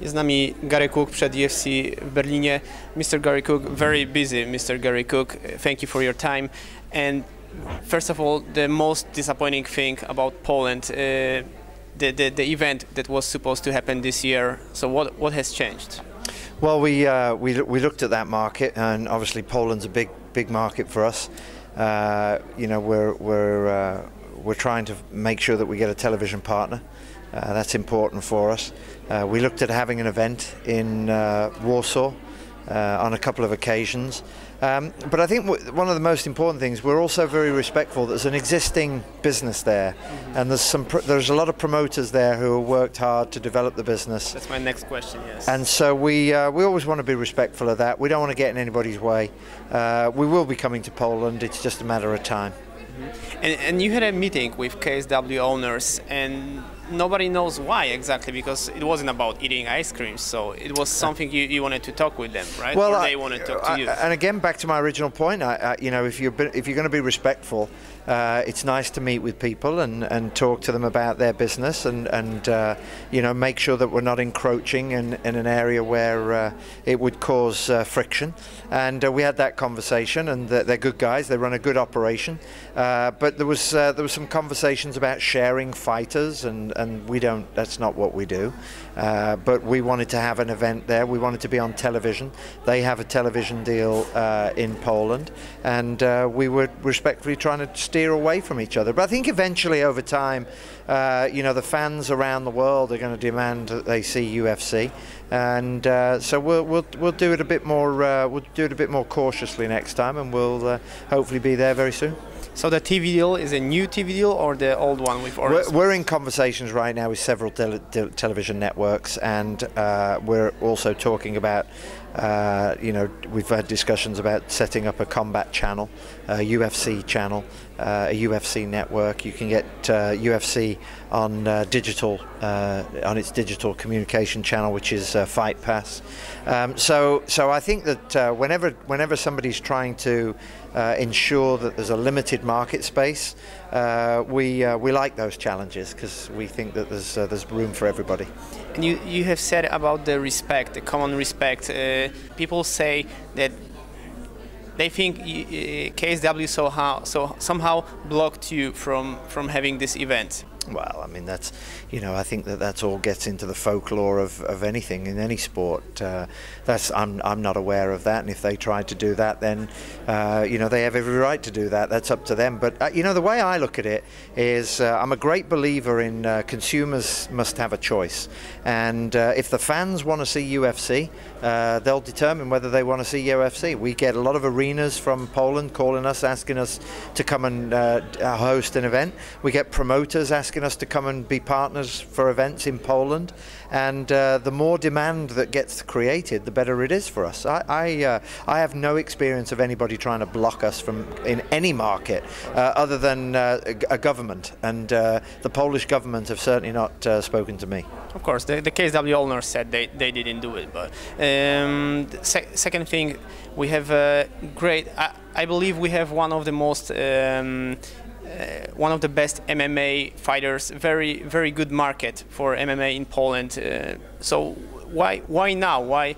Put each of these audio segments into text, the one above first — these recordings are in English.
Jest z nami Gary Cook przed UFC w Berlinie. Mr. Gary Cook, very busy, Mr. Gary Cook. Thank you for your time. And first of all, the most disappointing thing about Poland, the event that was supposed to happen this year. So what has changed? Well, we looked at that market, and obviously Poland's a big market for us. You know, we're trying to make sure that we get a television partner. That's important for us. We looked at having an event in Warsaw on a couple of occasions, but I think one of the most important things, we're also very respectful. There's an existing business there, and there's a lot of promoters there who have worked hard to develop the business. That's my next question. Yes. And so we always want to be respectful of that. We don't want to get in anybody's way. We will be coming to Poland. It's just a matter of time. And you had a meeting with KSW owners, and nobody knows why exactly, because it wasn't about eating ice cream, so it was something you wanted to talk with them, right? Well, or they wanted to talk to you. And again, back to my original point, you know, if you're going to be respectful, it's nice to meet with people and talk to them about their business and you know, make sure that we're not encroaching in an area where it would cause friction. And we had that conversation, and they're good guys. They run a good operation. But there was some conversations about sharing fighters, and we don't. That's not what we do. But we wanted to have an event there. We wanted to be on television. They have a television deal in Poland, and we were respectfully trying to steer away from each other. But I think eventually, over time, you know, the fans around the world are going to demand that they see UFC, and so we'll do it a bit more. We'll do it a bit more cautiously next time, and we'll hopefully be there very soon. So the TV deal is a new TV deal or the old one with Orange? We're in conversations right now with several television networks, and we're also talking about, you know, we've had discussions about setting up a combat channel, a UFC channel, a UFC network. You can get UFC on digital, on its digital communication channel, which is Fight Pass. So I think that whenever somebody's trying to ensure that there's a limited market space, we like those challenges, because we think that there's room for everybody. And you have said about the respect, the common respect. People say that they think KSW somehow blocked you from having this event. Well, I mean, that's, you know, I think that's all gets into the folklore of anything in any sport. I'm not aware of that, and if they try to do that, then you know, they have every right to do that. That's up to them. But you know, the way I look at it is, I'm a great believer in consumers must have a choice, and if the fans want to see UFC, they'll determine whether they want to see UFC. We get a lot of arenas from Poland calling us, asking us to come and host an event. We get promoters asking us to come and be partners for events in Poland, and the more demand that gets created, the better it is for us. I have no experience of anybody trying to block us from in any market other than a government, and the Polish government have certainly not spoken to me. Of course, the KSW owners said they didn't do it, but second thing, we have a great. I believe we have one of the best MMA fighters, very good market for MMA in Poland. So why now? Why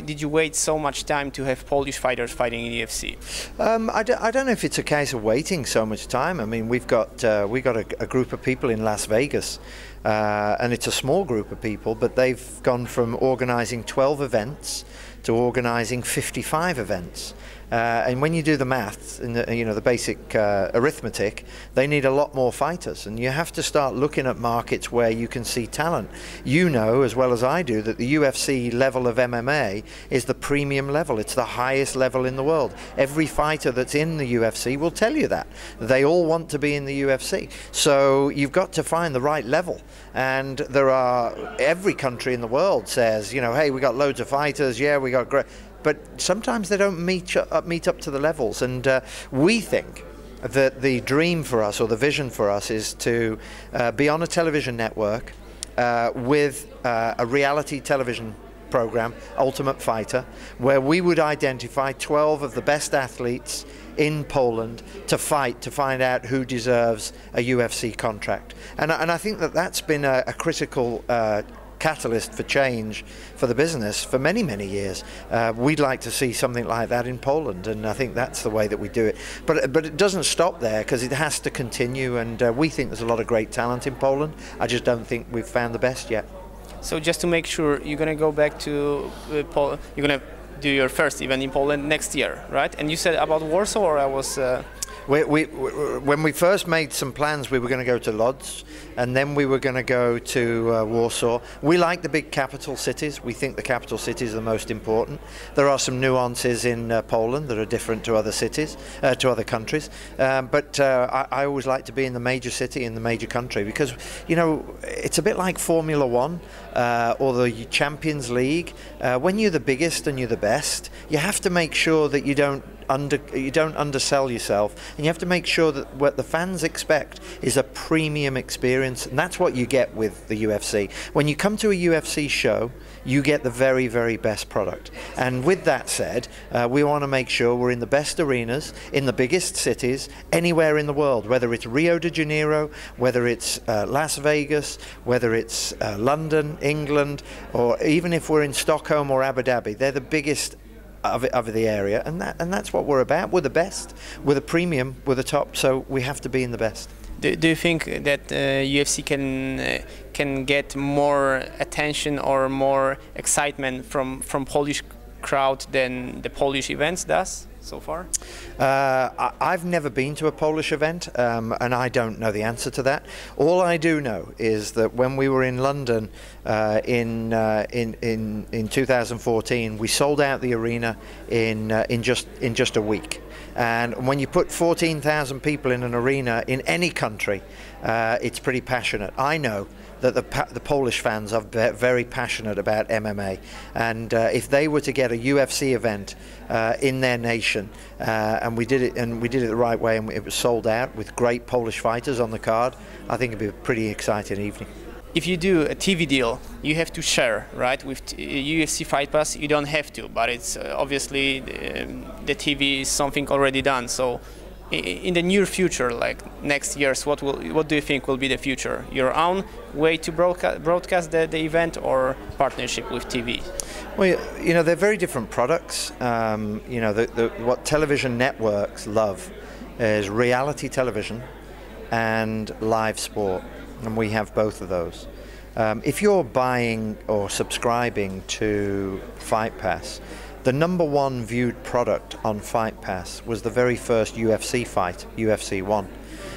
did you wait so much time to have Polish fighters fighting in the UFC? I don't know if it's a case of waiting so much time. I mean, we've got a group of people in Las Vegas, and it's a small group of people, but they've gone from organizing 12 events to organizing 55 events. And when you do the math, and you know, the basic arithmetic, they need a lot more fighters, and you have to start looking at markets where you can see talent. You know as well as I do that the UFC level of MMA is the premium level. It's the highest level in the world. Every fighter that's in the UFC will tell you that. They all want to be in the UFC. So you've got to find the right level. And there are, every country in the world says, you know, hey, we got loads of fighters, yeah, we got great. But sometimes they don't meet up to the levels, and we think that the dream for us, or the vision for us, is to be on a television network with a reality television program, Ultimate Fighter, where we would identify 12 of the best athletes in Poland to fight, to find out who deserves a UFC contract. And I think that that's been a critical catalyst for change for the business for many, many years. We'd like to see something like that in Poland, and I think that's the way that we do it. But it doesn't stop there, because it has to continue, and we think there's a lot of great talent in Poland. I just don't think we've found the best yet. So just to make sure, you're going to go back to Poland, you're going to do your first event in Poland next year, right? And you said about Warsaw, or I was... When we first made some plans, we were going to go to Łódź, and then we were going to go to Warsaw. We like the big capital cities. We think the capital cities are the most important. There are some nuances in Poland that are different to other cities, to other countries. But I always like to be in the major city, in the major country, because, you know, it's a bit like Formula One or the Champions League. When you're the biggest and you're the best, you have to make sure that you don't undersell yourself, and you have to make sure that what the fans expect is a premium experience, and that's what you get with the UFC. When you come to a UFC show, you get the very, very best product. And with that said, we want to make sure we're in the best arenas, in the biggest cities, anywhere in the world, whether it's Rio de Janeiro, whether it's Las Vegas, whether it's London, England, or even if we're in Stockholm or Abu Dhabi. They're the biggest of the area, and that's what we're about. We're the best, we're the premium, we're the top, so we have to be in the best. Do you think that UFC can get more attention or more excitement from Polish crowd than the Polish events does so far? I've never been to a Polish event, and I don't know the answer to that. All I do know is that when we were in London in 2014, we sold out the arena in just a week. And when you put 14,000 people in an arena in any country, it's pretty passionate. I know that the Polish fans are very passionate about MMA, and if they were to get a UFC event in their nation, and we did it the right way, and it was sold out with great Polish fighters on the card, I think it'd be a pretty exciting evening. If you do a TV deal, you have to share, right? With UFC Fight Pass, you don't have to, but it's obviously the TV is something already done. So, in the near future, like next year's, what do you think will be the future? Your own way to broadcast the event, or partnership with TV? Well, you know, they're very different products. You know, what television networks love is reality television and live sport, and we have both of those. If you're buying or subscribing to Fight Pass, the number one viewed product on Fight Pass was the very first UFC fight, UFC 1.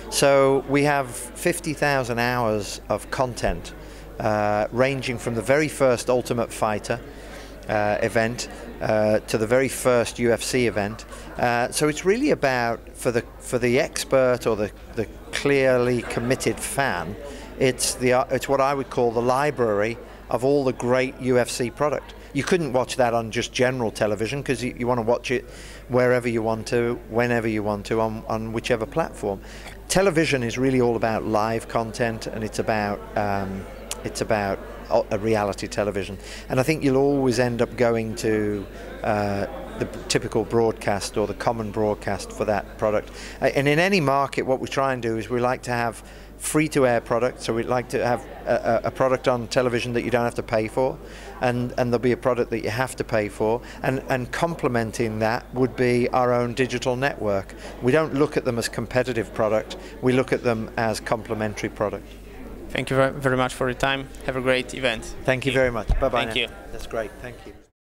So we have 50,000 hours of content, ranging from the very first Ultimate Fighter event to the very first UFC event. So it's really about, for the expert or the clearly committed fan, it's what I would call the library of all the great UFC product. You couldn't watch that on just general television, because you want to watch it wherever you want to, whenever you want to, on whichever platform. Television is really all about live content, and it's about a reality television. And I think you'll always end up going to the typical broadcast or the common broadcast for that product. And in any market, what we try and do is we like to have free-to-air product, so we'd like to have a product on television that you don't have to pay for, and there'll be a product that you have to pay for, and complementing that would be our own digital network. We don't look at them as competitive product, we look at them as complementary product. Thank you very much for your time. Have a great event. Thank you very much. Bye-bye. Thank you. That's great. Thank you.